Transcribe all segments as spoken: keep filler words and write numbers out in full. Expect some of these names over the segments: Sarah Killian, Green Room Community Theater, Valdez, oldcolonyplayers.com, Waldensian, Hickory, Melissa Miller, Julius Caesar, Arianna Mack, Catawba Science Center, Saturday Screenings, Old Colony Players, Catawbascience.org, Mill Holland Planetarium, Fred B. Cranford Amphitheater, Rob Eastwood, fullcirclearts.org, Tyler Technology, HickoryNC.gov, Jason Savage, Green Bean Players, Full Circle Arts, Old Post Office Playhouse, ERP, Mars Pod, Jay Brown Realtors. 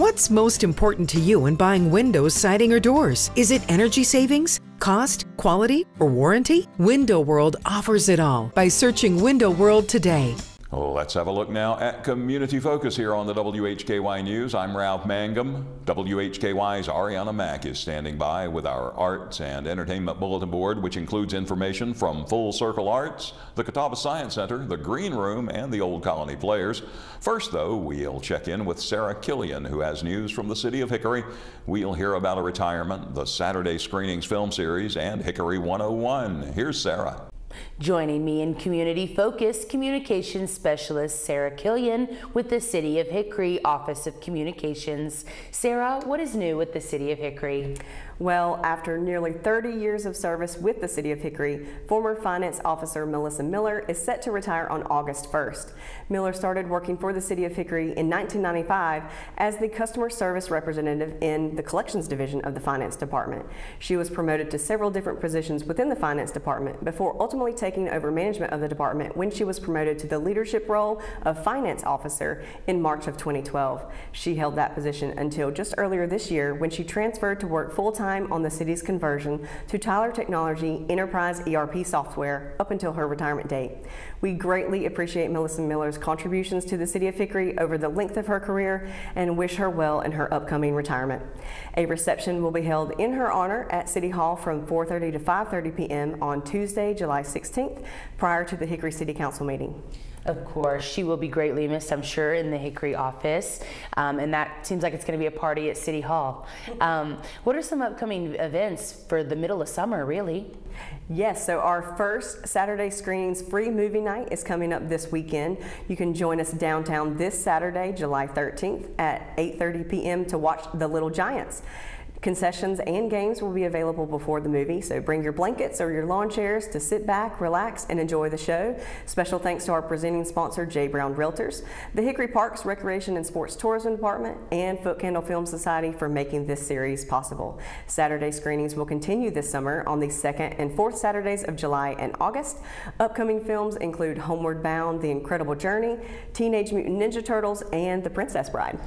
What's most important to you in buying windows, siding, or doors? Is it energy savings, cost, quality, or warranty? Window World offers it all by searching Window World today. Let's have a look now at Community Focus here on the W H K Y News. I'm Ralph Mangum. W H K Y's Arianna Mack is standing by with our Arts and Entertainment Bulletin Board, which includes information from Full Circle Arts, the Catawba Science Center, the Green Room, and the Old Colony Players. First, though, we'll check in with Sarah Killian, who has news from the city of Hickory. We'll hear about a retirement, the Saturday Screenings Film Series, and Hickory one oh one. Here's Sarah. Joining me in Community Focus, Communications Specialist Sarah Killian with the City of Hickory Office of Communications. Sarah, what is new with the City of Hickory? Well, after nearly thirty years of service with the City of Hickory, former Finance Officer Melissa Miller is set to retire on August first. Miller started working for the City of Hickory in nineteen ninety-five as the Customer Service Representative in the Collections Division of the Finance Department. She was promoted to several different positions within the Finance Department before ultimately taking over management of the department when she was promoted to the leadership role of Finance Officer in March of twenty twelve. She held that position until just earlier this year when she transferred to work full-time on the city's conversion to Tyler Technology Enterprise E R P software up until her retirement date. We greatly appreciate Melissa Miller's contributions to the City of Hickory over the length of her career and wish her well in her upcoming retirement. A reception will be held in her honor at City Hall from four thirty to five thirty p m on Tuesday, July sixteenth, prior to the Hickory City Council meeting. Of course, she will be greatly missed, I'm sure, in the Hickory office, um, and that seems like it's going to be a party at City Hall. Um, what are some upcoming events for the middle of summer, really? Yes, so our first Saturday Screenings free movie night is coming up this weekend. You can join us downtown this Saturday, July thirteenth at eight thirty p m to watch The Little Giants. Concessions and games will be available before the movie, so bring your blankets or your lawn chairs to sit back, relax, and enjoy the show. Special thanks to our presenting sponsor, Jay Brown Realtors, the Hickory Parks Recreation and Sports Tourism Department, and Foot Candle Film Society for making this series possible. Saturday Screenings will continue this summer on the second and fourth Saturdays of July and August. Upcoming films include Homeward Bound, The Incredible Journey, Teenage Mutant Ninja Turtles, and The Princess Bride.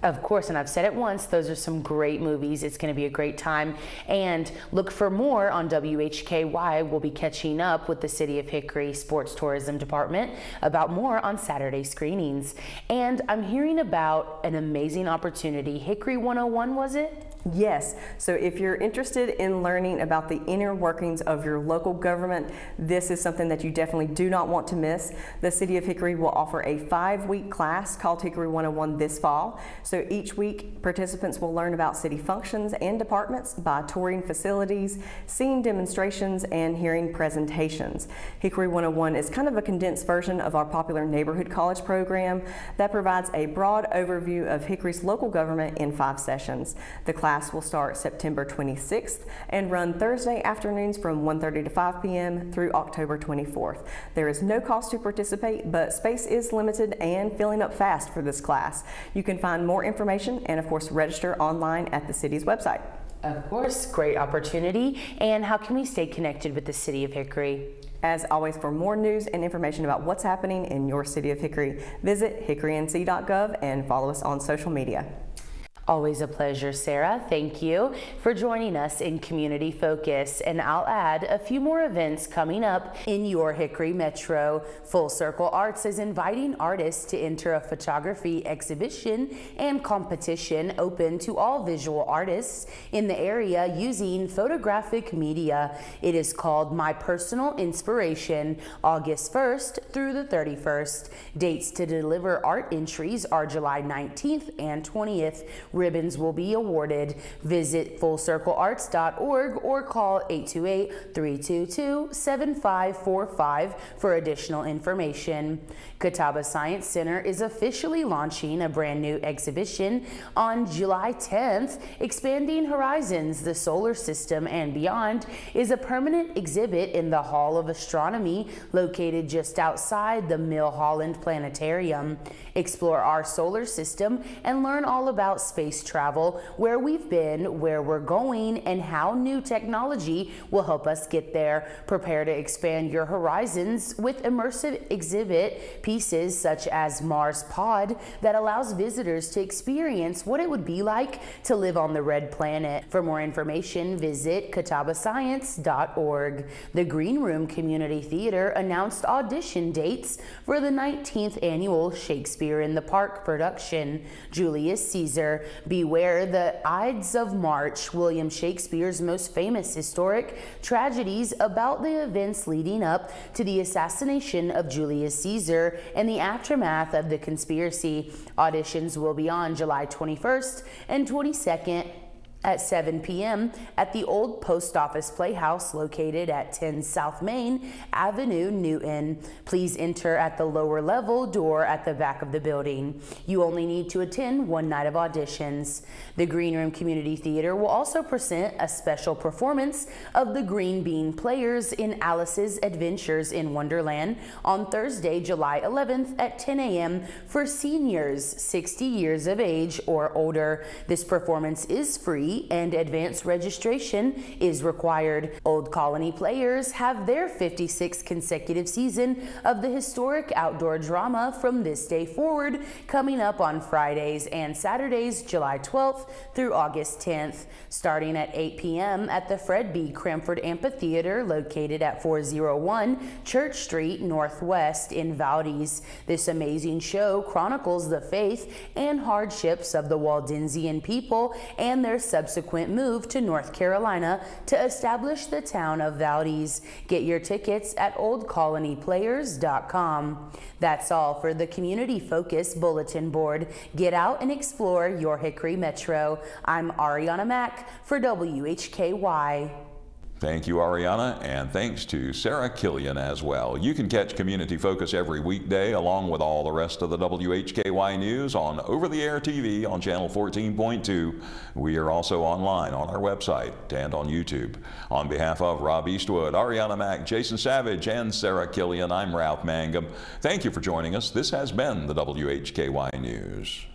Of course, and I've said it once, those are some great movies. It's going to be a great time. And look for more on W H K Y. We'll be catching up with the City of Hickory Sports Tourism Department about more on Saturday Screenings. And I'm hearing about an amazing opportunity. Hickory one oh one, was it? Yes. So if you're interested in learning about the inner workings of your local government, this is something that you definitely do not want to miss. The City of Hickory will offer a five-week class called Hickory one oh one this fall. So each week, participants will learn about city functions and departments by touring facilities, seeing demonstrations, and hearing presentations. Hickory one oh one is kind of a condensed version of our popular Neighborhood College program that provides a broad overview of Hickory's local government in five sessions. The class will start September twenty-sixth and run Thursday afternoons from one thirty to five p m through October twenty-fourth. There is no cost to participate, but space is limited and filling up fast for this class. You can find more information and, of course, register online at the city's website. Of course, great opportunity. And how can we stay connected with the City of Hickory? As always, for more news and information about what's happening in your City of Hickory, visit Hickory N C dot gov and follow us on social media. Always a pleasure, Sarah. Thank you for joining us in Community Focus. And I'll add a few more events coming up in your Hickory Metro. Full Circle Arts is inviting artists to enter a photography exhibition and competition open to all visual artists in the area using photographic media. It is called My Personal Inspiration, August first through the thirty-first. Dates to deliver art entries are July nineteenth and twentieth. Ribbons will be awarded. Visit full circle arts dot org or call eight two eight, three two two, seven five four five for additional information. Catawba Science Center is officially launching a brand new exhibition on July tenth. Expanding Horizons, the Solar System and Beyond is a permanent exhibit in the Hall of Astronomy located just outside the Mill Holland Planetarium. Explore our solar system and learn all about space space travel, where we've been, where we're going, and how new technology will help us get there. Prepare to expand your horizons with immersive exhibit pieces such as Mars Pod that allows visitors to experience what it would be like to live on the red planet. For more information, visit Catawba science dot org. The Green Room Community Theater announced audition dates for the nineteenth annual Shakespeare in the Park production, Julius Caesar, Beware the Ides of March, William Shakespeare's most famous historic tragedies about the events leading up to the assassination of Julius Caesar and the aftermath of the conspiracy. Auditions will be on July twenty-first and twenty-second at seven p m at the Old Post Office Playhouse located at ten South Main Avenue, Newton. Please enter at the lower level door at the back of the building. You only need to attend one night of auditions. The Green Room Community Theater will also present a special performance of the Green Bean Players in Alice's Adventures in Wonderland on Thursday, July eleventh at ten a m for seniors sixty years of age or older. This performance is free and advance registration is required. Old Colony Players have their fifty-sixth consecutive season of the historic outdoor drama from this day forward, coming up on Fridays and Saturdays, July twelfth through August tenth, starting at eight p m at the Fred B. Cranford Amphitheater located at four oh one Church Street Northwest in Valdez. This amazing show chronicles the faith and hardships of the Waldensian people and their subsequent move to North Carolina to establish the town of Valdez. Get your tickets at old colony players dot com. That's all for the Community Focus Bulletin Board. Get out and explore your Hickory Metro. I'm Arianna Mack for W H K Y. Thank you, Arianna, and thanks to Sarah Killian as well. You can catch Community Focus every weekday along with all the rest of the W H K Y news on over-the-air T V on channel fourteen point two. We are also online on our website and on YouTube. On behalf of Rob Eastwood, Arianna Mack, Jason Savage, and Sarah Killian, I'm Ralph Mangum. Thank you for joining us. This has been the W H K Y News.